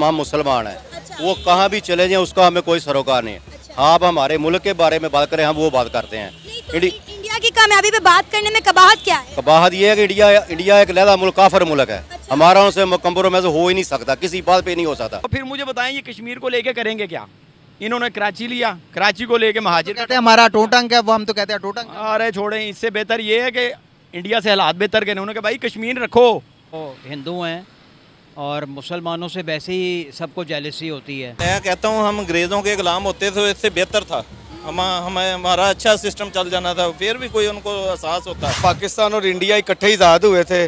का हम मुसलमान हैं। वो कहाँ भी चले जाएं उसका हमें कोई सरोकार नहीं है। आप हमारे मुल्क के बारे में बात करें, हम वो बात करते हैं। तो इंडिया की कामयाबी पे बात करने में कबाहत क्या है? कबाहत ये है कि इंडिया एक लहदा मुल्क, काफिर मुल्क है। हमारा उनसे कंप्रोमाइज हो ही नहीं सकता, किसी बात पे नहीं हो सकता। फिर मुझे बताएं ये कश्मीर को लेके करेंगे क्या? इन्होंने कराची लिया, कराची को लेके महाजिर कहते हैं हमारा टोटंग है, वो हम तो कहते हैं टोटंग। अरे छोड़े, इससे बेहतर ये है कि इंडिया से हालात बेहतर करने, उन्होंने कहा भाई कश्मीर रखो। हिंदू हैं और मुसलमानों से वैसे ही सबको जेलसी होती है। मैं कहता हूँ हम अंग्रेज़ों के गुलाम होते थे, इससे बेहतर था, हमें हमारा अच्छा सिस्टम चल जाना था। फिर भी कोई उनको एहसास होता है। पाकिस्तान और इंडिया इकट्ठे ही आज़ाद हुए थे,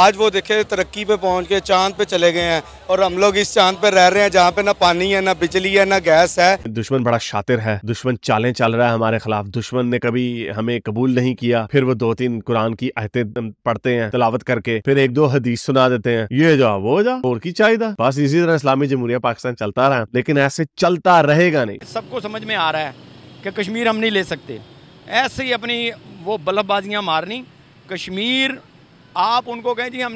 आज वो देखे तरक्की पे पहुँच के चांद पे चले गए हैं और हम लोग इस चांद पे रह रहे हैं जहाँ पे ना पानी है, ना बिजली है, ना गैस है। दुश्मन बड़ा शातिर है, दुश्मन चालें चल रहा है हमारे खिलाफ। दुश्मन ने कभी हमें कबूल नहीं किया, फिर वो 2-3 कुरान की आयतें पढ़ते हैं तिलावत करके, फिर 1-2 हदीस सुना देते हैं, ये जा वो जा और की चाहिदा। बस इसी तरह इस्लामी जमहूरिया पाकिस्तान चलता रहा, लेकिन ऐसे चलता रहेगा नहीं। सबको समझ में आ रहा है कि कश्मीर हम नहीं ले सकते, ऐसे ही अपनी वो बल्लबाजियाँ मारनी। कश्मीर आप उनको कहें जी हम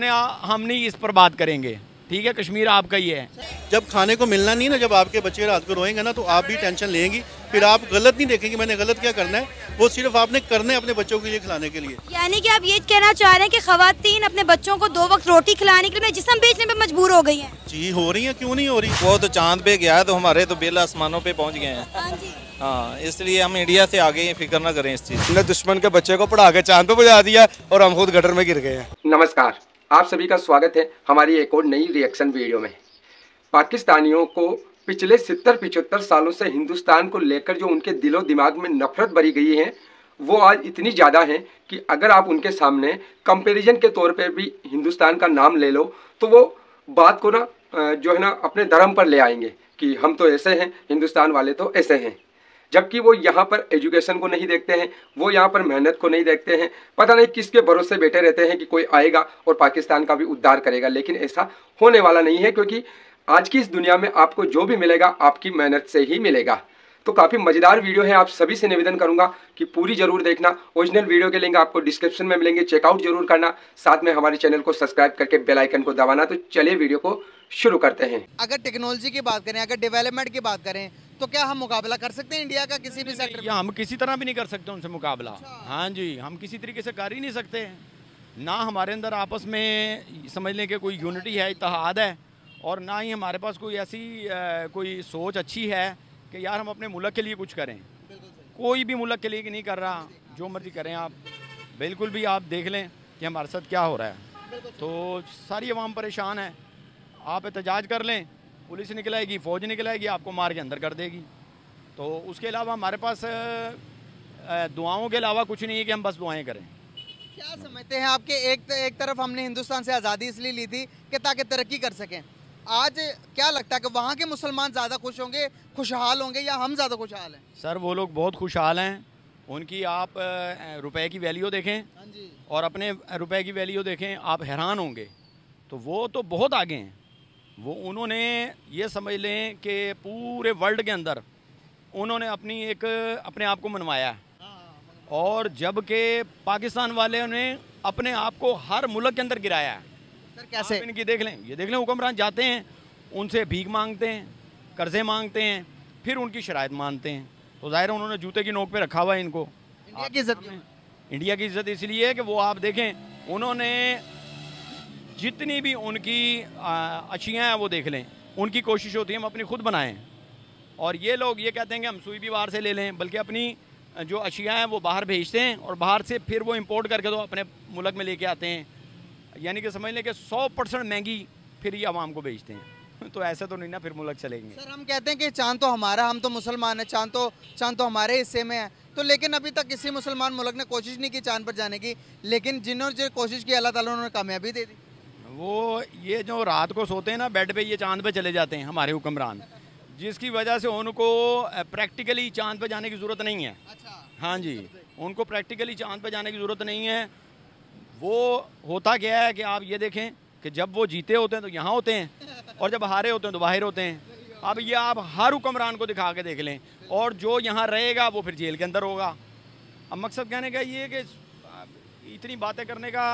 नहीं इस पर बात करेंगे, ठीक है, कश्मीर आपका ही है। जब खाने को मिलना नहीं ना, जब आपके बच्चे रात को रोएंगे ना तो आप भी टेंशन लेंगी, फिर आप गलत नहीं देखेंगे मैंने गलत क्या करना है, वो सिर्फ आपने करना है अपने बच्चों के लिए खिलाने के लिए। यानी कि आप ये कहना चाह रहे हैं कि खवातीन अपने बच्चों को 2 वक्त रोटी खिलाने के लिए जिस्म बेचने पे मजबूर हो गई है? जी हो रही है, क्यों नहीं हो रही। वो तो चांद पे गया तो हमारे तो बेल आसमानों पे पहुँच गए हैं, हाँ, इसलिए हम इंडिया से आगे फिक्र ना करें इस चीज ने। दुश्मन के बच्चे को पढ़ा के चांद पे पहुँचा दिया और हम खुद गटर में गिर गए हैं। नमस्कार, आप सभी का स्वागत है हमारी एक और नई रिएक्शन वीडियो में। पाकिस्तानियों को पिछले 70-75 सालों से हिंदुस्तान को लेकर जो उनके दिलो दिमाग में नफरत भरी गई है वो आज इतनी ज़्यादा है कि अगर आप उनके सामने कंपैरिजन के तौर पे भी हिंदुस्तान का नाम ले लो तो वो बात को ना जो है ना अपने धर्म पर ले आएंगे कि हम तो ऐसे हैं, हिंदुस्तान वाले तो ऐसे हैं, जबकि वो यहाँ पर एजुकेशन को नहीं देखते हैं, वो यहाँ पर मेहनत को नहीं देखते हैं। पता नहीं किसके भरोसे बैठे रहते हैं कि कोई आएगा और पाकिस्तान का भी उद्धार करेगा, लेकिन ऐसा होने वाला नहीं है, क्योंकि आज की इस दुनिया में आपको जो भी मिलेगा आपकी मेहनत से ही मिलेगा। तो काफ़ी मज़ेदार वीडियो है, आप सभी से निवेदन करूंगा कि पूरी जरूर देखना। ओरिजिनल वीडियो के लिंक आपको डिस्क्रिप्शन में मिलेंगे, चेकआउट जरूर करना, साथ में हमारे चैनल को सब्सक्राइब करके बेल आइकन को दबाना। तो चलिए वीडियो को शुरू करते हैं। अगर टेक्नोलॉजी की बात करें, अगर डेवलपमेंट की बात करें तो क्या हम मुकाबला कर सकते हैं इंडिया का किसी भी सेक्टर में? हम किसी तरह भी नहीं कर सकते उनसे मुकाबला। हाँ जी, हम किसी तरीके से कर ही नहीं सकते, ना हमारे अंदर आपस में समझ लें कि कोई यूनिटी है, इत्तेहाद है, और ना ही हमारे पास कोई ऐसी कोई सोच अच्छी है कि यार हम अपने मुल्क के लिए कुछ करें। कोई भी मुल्क के लिए नहीं कर रहा, जो मर्जी करें आप, बिल्कुल भी आप देख लें कि हमारे साथ क्या हो रहा है। तो सारी आवाम परेशान है, आप एहतजाज कर लें, पुलिस निकल आएगी, फ़ौज निकल आएगी, आपको मार के अंदर कर देगी। तो उसके अलावा हमारे पास दुआओं के अलावा कुछ नहीं है कि हम बस दुआएँ करें। क्या समझते हैं आपके एक तरफ हमने हिंदुस्तान से आज़ादी इसलिए ली थी कि ताकि तरक्की कर सकें, आज क्या लगता है कि वहाँ के मुसलमान ज़्यादा खुश होंगे, खुशहाल होंगे, या हम ज़्यादा खुशहाल हैं? सर वो लोग बहुत खुशहाल हैं, उनकी आप रुपए की वैल्यू देखें और अपने रुपए की वैल्यू देखें, आप हैरान होंगे। तो वो तो बहुत आगे हैं, वो उन्होंने ये समझ लें कि पूरे वर्ल्ड के अंदर उन्होंने अपने आप को मनवाया है। और जबकि पाकिस्तान वाले ने अपने आप को हर मुल्क के अंदर गिराया है। सर कैसे? इनकी देख लें, ये देख लें, हुक्मरान जाते हैं, उनसे भीख मांगते हैं, कर्जे मांगते हैं, फिर उनकी शराइत मानते हैं। तो ज़ाहिर है उन्होंने जूते की नोक पे रखा हुआ है इनको, इंडिया की इज़्ज़त। इसलिए कि वो आप देखें, उन्होंने जितनी भी उनकी अशियाँ हैं वो देख लें, उनकी कोशिश होती है हम अपनी खुद बनाएँ, और ये लोग ये कहते हैं कि हम सुई भी बाहर से ले लें, बल्कि अपनी जो अशियाँ हैं वो बाहर भेजते हैं और बाहर से फिर वो इम्पोर्ट करके तो अपने मुल्क में लेके आते हैं। यानी कि समझ लें कि 100% महंगी फिर ये आवाम को बेचते हैं। तो ऐसा तो नहीं ना, फिर मुल्क चलेंगे। सर हम कहते हैं कि चांद तो हमारा, हम तो मुसलमान हैं, चांद तो हमारे हिस्से में है, तो लेकिन अभी तक किसी मुसलमान मुल्क ने कोशिश नहीं की चांद पर जाने की, लेकिन जिन्होंने जो कोशिश की अल्लाह ताला उन्होंने कामयाबी दे दी। वो ये जो रात को सोते हैं ना बेड पर, ये चांद पर चले जाते हैं हमारे हुक्मरान, जिसकी वजह से उनको प्रैक्टिकली चांद पर जाने की ज़रूरत नहीं है। हाँ जी, उनको प्रैक्टिकली चांद पर जाने की ज़रूरत नहीं है। वो होता क्या है कि आप ये देखें कि जब वो जीते होते हैं तो यहाँ होते हैं, और जब हारे होते हैं तो बाहर होते हैं। अब ये आप हर हुक्मरान को दिखा के देख लें, और जो यहाँ रहेगा वो फिर जेल के अंदर होगा। अब मकसद कहने का ये है कि इतनी बातें करने का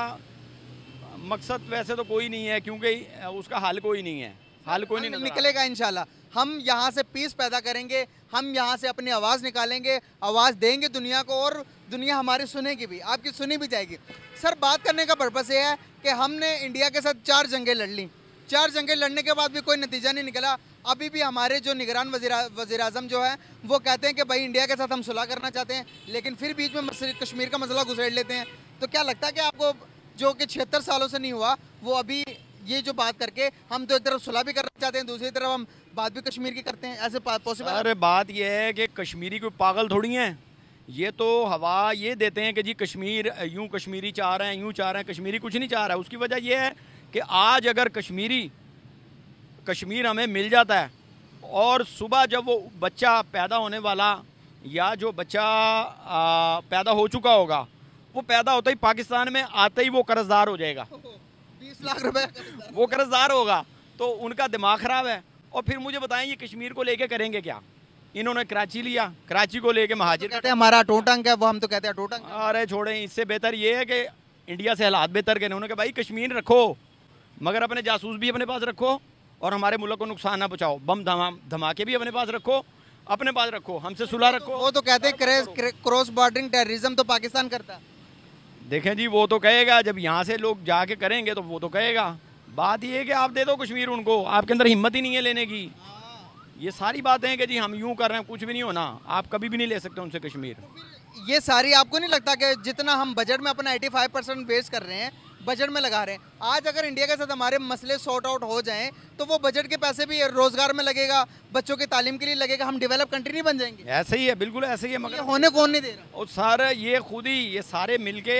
मकसद वैसे तो कोई नहीं है, क्योंकि उसका हल कोई नहीं है। हाल कोई नहीं निकलेगा इंशाल्लाह। हम यहाँ से पीस पैदा करेंगे, हम यहाँ से अपनी आवाज़ निकालेंगे, आवाज़ देंगे दुनिया को और दुनिया हमारी सुनेगी भी, आपकी सुनी भी जाएगी। सर बात करने का पर्पज़ ये है कि हमने इंडिया के साथ 4 जंगें लड़ ली, 4 जंगें लड़ने के बाद भी कोई नतीजा नहीं निकला। अभी भी हमारे जो निगरान वज़ीर-ए-आज़म जो है वो कहते हैं कि भाई इंडिया के साथ हम सुलह करना चाहते हैं, लेकिन फिर बीच में कश्मीर का मसला घुसेड़ लेते हैं। तो क्या लगता है कि आपको जो कि 76 सालों से नहीं हुआ वो अभी ये जो बात करके हम तो एक तरफ सुलह भी करना चाहते हैं, दूसरी तरफ हम बात भी कश्मीर की करते हैं, ऐसे पॉसिबल? अरे बात यह है कि कश्मीरी कोई पागल थोड़ी हैं, ये तो हवा ये देते हैं कि जी कश्मीर यूँ कश्मीरी चाह रहे हैं, यूँ चाह रहे हैं, कश्मीरी कुछ नहीं चाह रहा है। उसकी वजह यह है कि आज अगर कश्मीर हमें मिल जाता है और सुबह जब वो बच्चा पैदा होने वाला या जो बच्चा पैदा हो चुका होगा वो पैदा होता ही पाकिस्तान में आते ही वो कर्जदार हो जाएगा, 20 लाख रुपए वो कर्जदार होगा। तो उनका दिमाग ख़राब है। और फिर मुझे बताएं ये कश्मीर को लेके करेंगे क्या? इन्होंने कराची लिया, कराची को लेके महाजिर तो कहते हैं हमारा टोटंक है, वो हम तो कहते हैं टोटंक। अरे छोड़ें, इससे बेहतर ये है कि इंडिया से हालात बेहतर करें। उन्होंने कहा भाई कश्मीर रखो मगर अपने जासूस भी अपने पास रखो और हमारे मुल्क को नुकसान ना पहुँचाओ, बम धमाके भी अपने पास रखो, अपने पास रखो, हमसे सुलह रखो। वो तो कहते हैं क्रॉस बॉर्डरिंग टेररिज्म तो पाकिस्तान करता है। देखें जी वो तो कहेगा, जब यहाँ से लोग जाके करेंगे तो वो तो कहेगा। बात ये है कि आप दे दो कश्मीर उनको, आपके अंदर हिम्मत ही नहीं है लेने की। ये सारी बातें हैं कि जी हम यूँ कर रहे हैं, कुछ भी नहीं होना, आप कभी भी नहीं ले सकते उनसे कश्मीर। ये सारी आपको नहीं लगता कि जितना हम बजट में अपना 85% वेस्ट कर रहे हैं, बजट में लगा रहे हैं, आज अगर इंडिया के साथ हमारे मसले सॉर्ट आउट हो जाएं तो वो बजट के पैसे भी रोज़गार में लगेगा, बच्चों की तालीम के लिए लगेगा, हम डेवलप कंट्री नहीं बन जाएंगे? ऐसे ही है, बिल्कुल ऐसे ही है। मगर होने कौन नहीं दे रहा? और सर ये खुद ही ये सारे मिलके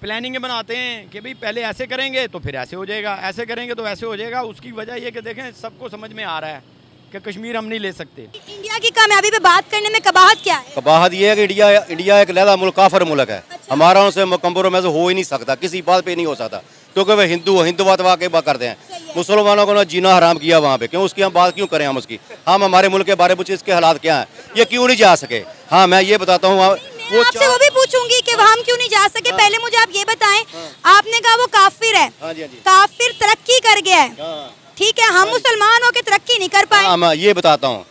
प्लानिंग बनाते हैं कि भाई पहले ऐसे करेंगे तो फिर ऐसे हो जाएगा, ऐसे करेंगे तो ऐसे हो जाएगा। उसकी वजह यह कि देखें सबको समझ में आ रहा है कि कश्मीर हम नहीं ले सकते। इंडिया की कामयाबी पे बात करने में कबाहत क्या है? कबाहत ये है कि इंडिया एक लहदा मुल्क, काफिर मुल्क है। अच्छा। हमारा उनसे कंप्रोमाइज हो ही नहीं सकता, किसी बात पे नहीं हो सकता, क्योंकि वे हिंदुवाद वाकई करते हैं। मुसलमानों को ना जीना हराम किया वहाँ पे, क्यों उसकी हम बात क्यों करें? हम उसकी हम हमारे मुल्क के बारे में पूछे इसके हालात क्या हैं, ये क्यों नहीं जा सके। हाँ मैं ये बताता हूँ, आपसे वो भी पूछूंगी कि वहाँ हम क्यों नहीं जा सके। पहले मुझे आप ये बताएं, आपने कहा वो काफिर है, काफिर तरक्की कर गया है, ठीक है, हम मुसलमान होकर तरक्की नहीं कर पाए। मैं ये बताता हूँ,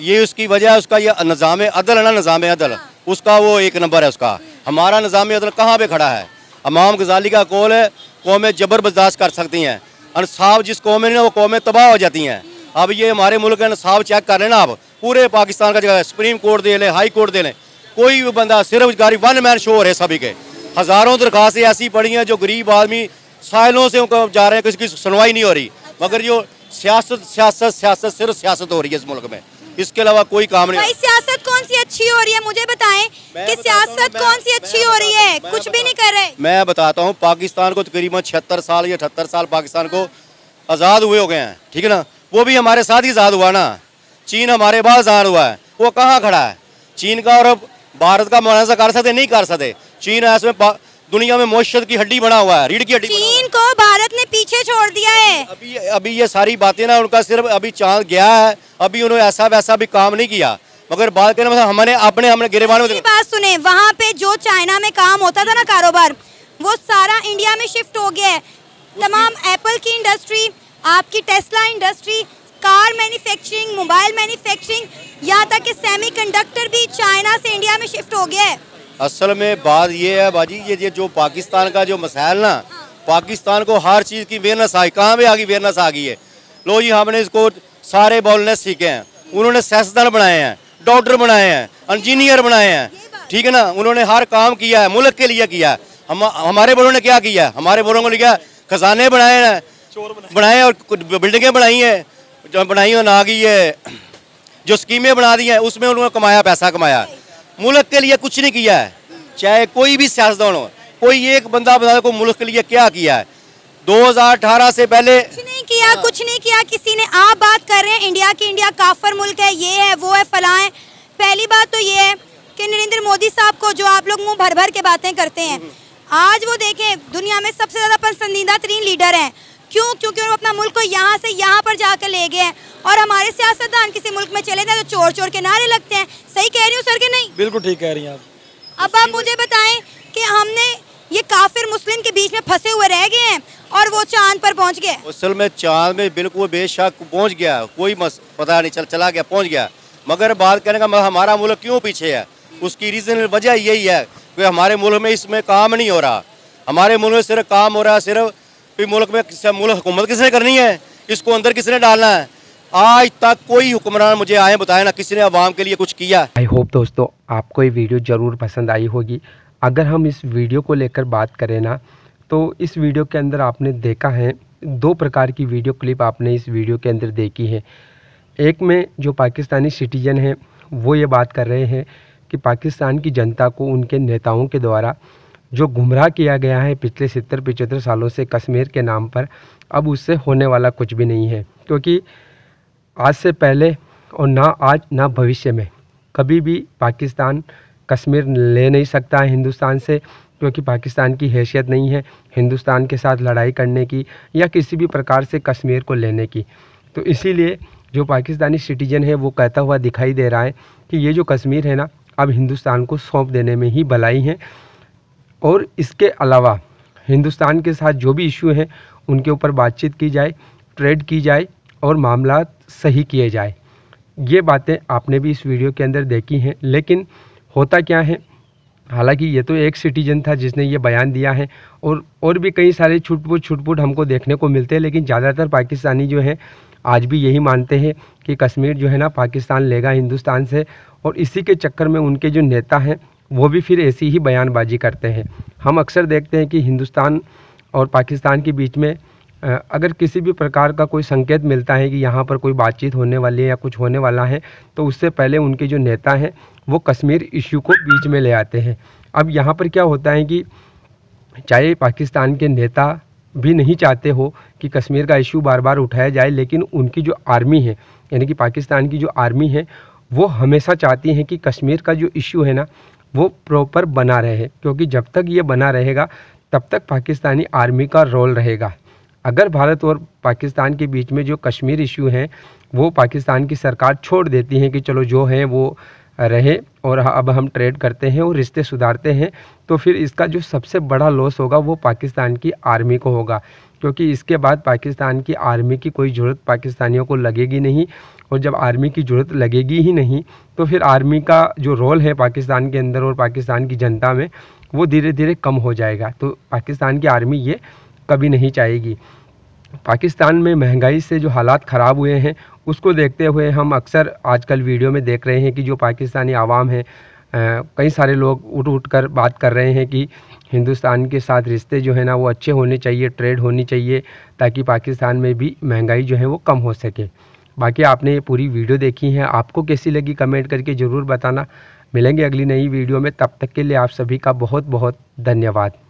ये उसकी वजह है, उसका ये निज़ाम अदल है ना, निज़ाम अदल उसका वो एक नंबर है। उसका हमारा निज़ाम अदल कहाँ पे खड़ा है? इमाम गज़ाली का कौल है कौमें जबर बर्दाश्त कर सकती हैं, इंसाफ जिस कौम में ना वो कौमें तबाह हो जाती हैं। अब ये हमारे मुल्क में इंसाफ चेक कर लेना आप, पूरे पाकिस्तान का जगह सुप्रीम कोर्ट दे लें, हाई कोर्ट दे लें, कोई भी बंदा सिर्फ वन मैन शो हो रहे सभी के। हज़ारों दरख्वास्तें ऐसी पड़ी हैं जो गरीब आदमी सालों से जा रहे हैं, किसी की सुनवाई नहीं हो रही, मगर जो सियासत सियासत सियासत सिर्फ सियासत हो रही है इस मुल्क में, इसके अलावा कोई काम नहीं। भाई सियासत कौन सी अच्छी हो रही है मुझे बताएं कि सियासत कौन सी अच्छी हो रही है? कुछ भी नहीं कर रहे। मैं बताता हूँ, पाकिस्तान को तकरीबन 76 साल या 78 साल पाकिस्तान को आज़ाद हुए हो गए हैं, ठीक है ना, वो भी हमारे साथ ही आज़ाद हुआ ना। चीन हमारे बाद आज़ाद हुआ है, वो कहाँ खड़ा है? चीन का और भारत का मुआवजा कर सकते नहीं कर सकते। चीन ऐसे दुनिया में मोशद की हड्डी बना हुआ है, रीढ़ की हड्डी। चीन को भारत ने पीछे छोड़ दिया है। अभी ये सारी बातें ना उनका सिर्फ अभी चांद गया है, अभी उन्होंने ऐसा वैसा भी काम नहीं किया। मगर बात करें मतलब हमने अपने हमने गिरेबान में बात सुने, वहाँ पे जो चाइना में काम होता था ना कारोबार, वो सारा इंडिया में शिफ्ट हो गया है। तमाम एप्पल की इंडस्ट्री, आपकी Tesla industry, car manufacturing, mobile manufacturing, यहाँ तक कि सेमीकंडक्टर भी चाइना से इंडिया में शिफ्ट हो गया है। असल में बात ये है बाजी, ये जो पाकिस्तान का जो मसाइल ना, पाकिस्तान को हर चीज़ की अवेयरनेस आई, कहाँ पे आ गई? अवेयरनेस आ गई है, लो जी हमने इसको सारे बोलने सीखे हैं। उन्होंने सियासतदान बनाए हैं, डॉक्टर बनाए हैं, इंजीनियर बनाए हैं, ठीक है ना, उन्होंने हर काम किया है, मुल्क के लिए किया है। हमारे बड़ों ने क्या किया है? हमारे बड़ों ने क्या खजाने बनाए हैं, बनाए और बिल्डिंगें बनाई हैं, जो बनाई और ना गई है, जो स्कीमें बना दी हैं उसमें उन्होंने कमाया, पैसा कमाया, मुल्क के लिए कुछ नहीं किया है। चाहे कोई भी सियासतदान हो, कोई एक बंदा बता को मुल्क के लिए क्या किया है? 2018 से पहले कुछ नहीं किया, कुछ नहीं किया किसी ने। आप बात कर रहे हैं इंडिया की, इंडिया काफिर मुल्क है, ये है, वो है, फला है। पहली बात तो ये है कि नरेंद्र मोदी साहब को जो आप लोग मुंह भर भर के बातें करते हैं, आज वो देखें दुनिया में सबसे ज़्यादा पसंदीदा तरीन लीडर हैं। क्यों? क्योंकि वो अपना मुल्क को यहाँ से यहाँ पर जाकर ले गए हैं। और हमारे सियासतदान किसी मुल्क में चले जाए तो चोर चोर के नारे लगते हैं। सही कह रही हूँ सर कि नहीं? बिल्कुल ठीक कह रही हैं आप। अब आप मुझे बताएं कि हमने ये काफिर मुस्लिम के बीच में फंसे हुए रह गए हैं और वो चांद पर पहुंच गए। असल में चांद में बिल्कुल बेशक पहुंच गया, कोई पता नहीं चला गया, पहुंच गया। मगर बात करने का हमारा मुल्क क्यों पीछे है, उसकी रीजनल वजह यही है कि हमारे मुल्क में इसमें काम नहीं हो रहा। हमारे मुल्क में सिर्फ काम हो रहा है, सिर्फ मुल्क में मुल्क हुकूमत किसने करनी है, इसको अंदर किसने डालना है। आज तक कोई हुक्मरान मुझे आए बताए ना किसी ने आवाम के लिए कुछ किया। आई होप दोस्तों आपको ये वीडियो ज़रूर पसंद आई होगी। अगर हम इस वीडियो को लेकर बात करें ना, तो इस वीडियो के अंदर आपने देखा है दो प्रकार की वीडियो क्लिप आपने इस वीडियो के अंदर देखी है। एक में जो पाकिस्तानी सिटीजन हैं वो ये बात कर रहे हैं कि पाकिस्तान की जनता को उनके नेताओं के द्वारा जो गुमराह किया गया है पिछले 70-75 सालों से कश्मीर के नाम पर, अब उससे होने वाला कुछ भी नहीं है, क्योंकि आज से पहले और ना आज ना भविष्य में कभी भी पाकिस्तान कश्मीर ले नहीं सकता है हिंदुस्तान से, क्योंकि पाकिस्तान की हैसियत नहीं है हिंदुस्तान के साथ लड़ाई करने की या किसी भी प्रकार से कश्मीर को लेने की। तो इसीलिए जो पाकिस्तानी सिटीजन है वो कहता हुआ दिखाई दे रहा है कि ये जो कश्मीर है ना, अब हिंदुस्तान को सौंप देने में ही भलाई है, और इसके अलावा हिंदुस्तान के साथ जो भी इशू हैं उनके ऊपर बातचीत की जाए, ट्रेड की जाए और मामला सही किए जाए। ये बातें आपने भी इस वीडियो के अंदर देखी हैं। लेकिन होता क्या है, हालांकि ये तो एक सिटीजन था जिसने ये बयान दिया है, और भी कई सारे छुटपुट हमको देखने को मिलते हैं, लेकिन ज़्यादातर पाकिस्तानी जो हैं आज भी यही मानते हैं कि कश्मीर जो है ना पाकिस्तान लेगा हिंदुस्तान से, और इसी के चक्कर में उनके जो नेता हैं वो भी फिर ऐसी ही बयानबाजी करते हैं। हम अक्सर देखते हैं कि हिंदुस्तान और पाकिस्तान के बीच में अगर किसी भी प्रकार का कोई संकेत मिलता है कि यहाँ पर कोई बातचीत होने वाली है या कुछ होने वाला है, तो उससे पहले उनके जो नेता हैं वो कश्मीर इश्यू को बीच में ले आते हैं। अब यहाँ पर क्या होता है कि चाहे पाकिस्तान के नेता भी नहीं चाहते हो कि कश्मीर का इशू बार बार उठाया जाए, लेकिन उनकी जो आर्मी है यानी कि पाकिस्तान की जो आर्मी है वो हमेशा चाहती हैं कि कश्मीर का जो इशू है ना वो प्रॉपर बना रहे, क्योंकि जब तक ये बना रहेगा तब तक पाकिस्तानी आर्मी का रोल रहेगा। अगर भारत और पाकिस्तान के बीच में जो कश्मीर इशू है वो पाकिस्तान की सरकार छोड़ देती है कि चलो जो है वो रहे और अब हम ट्रेड करते हैं और रिश्ते सुधारते हैं, तो फिर इसका जो सबसे बड़ा लॉस होगा वो पाकिस्तान की आर्मी को होगा, क्योंकि इसके बाद पाकिस्तान की आर्मी की कोई ज़रूरत पाकिस्तानियों को लगेगी नहीं, और जब आर्मी की ज़रूरत लगेगी ही नहीं तो फिर आर्मी का जो रोल है पाकिस्तान के अंदर और पाकिस्तान की जनता में वो धीरे धीरे कम हो जाएगा। तो पाकिस्तान की आर्मी ये कभी नहीं चाहेगी। पाकिस्तान में महंगाई से जो हालात ख़राब हुए हैं उसको देखते हुए हम अक्सर आजकल वीडियो में देख रहे हैं कि जो पाकिस्तानी आवाम है, कई सारे लोग उठ कर बात कर रहे हैं कि हिंदुस्तान के साथ रिश्ते जो है ना वो अच्छे होने चाहिए, ट्रेड होनी चाहिए, ताकि पाकिस्तान में भी महंगाई जो है वो कम हो सके। बाकी आपने ये पूरी वीडियो देखी है, आपको कैसी लगी कमेंट करके ज़रूर बताना। मिलेंगे अगली नई वीडियो में, तब तक के लिए आप सभी का बहुत बहुत धन्यवाद।